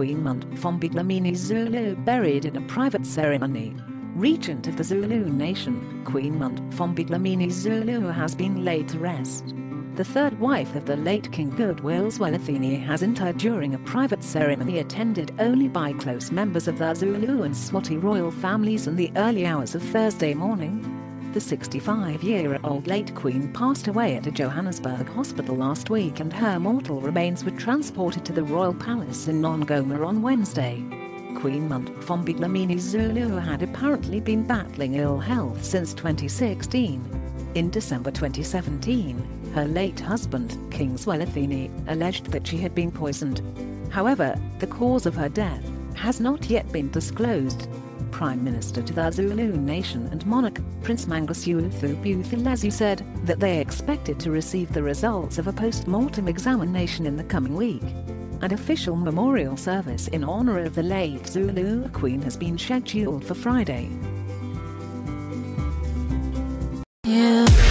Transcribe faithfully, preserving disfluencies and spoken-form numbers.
Queen Mantfombi Dlamini Zulu buried in a private ceremony. Regent of the Zulu nation, Queen Mantfombi Dlamini Zulu has been laid to rest. The third wife of the late King Goodwill Zwelithini has interred during a private ceremony attended only by close members of the Zulu and Swati royal families in the early hours of Thursday morning. The sixty-five-year-old late queen passed away at a Johannesburg hospital last week, and her mortal remains were transported to the royal palace in Nongoma on Wednesday. Queen Mantfombi Dlamini Zulu had apparently been battling ill health since twenty sixteen. In December twenty seventeen, her late husband, King Zwelithini, alleged that she had been poisoned. However, the cause of her death has not yet been disclosed. Prime Minister to the Zulu nation and monarch, Prince Mangosuthu Buthelezi, said that they expected to receive the results of a post-mortem examination in the coming week. An official memorial service in honor of the late Zulu Queen has been scheduled for Friday. Yeah.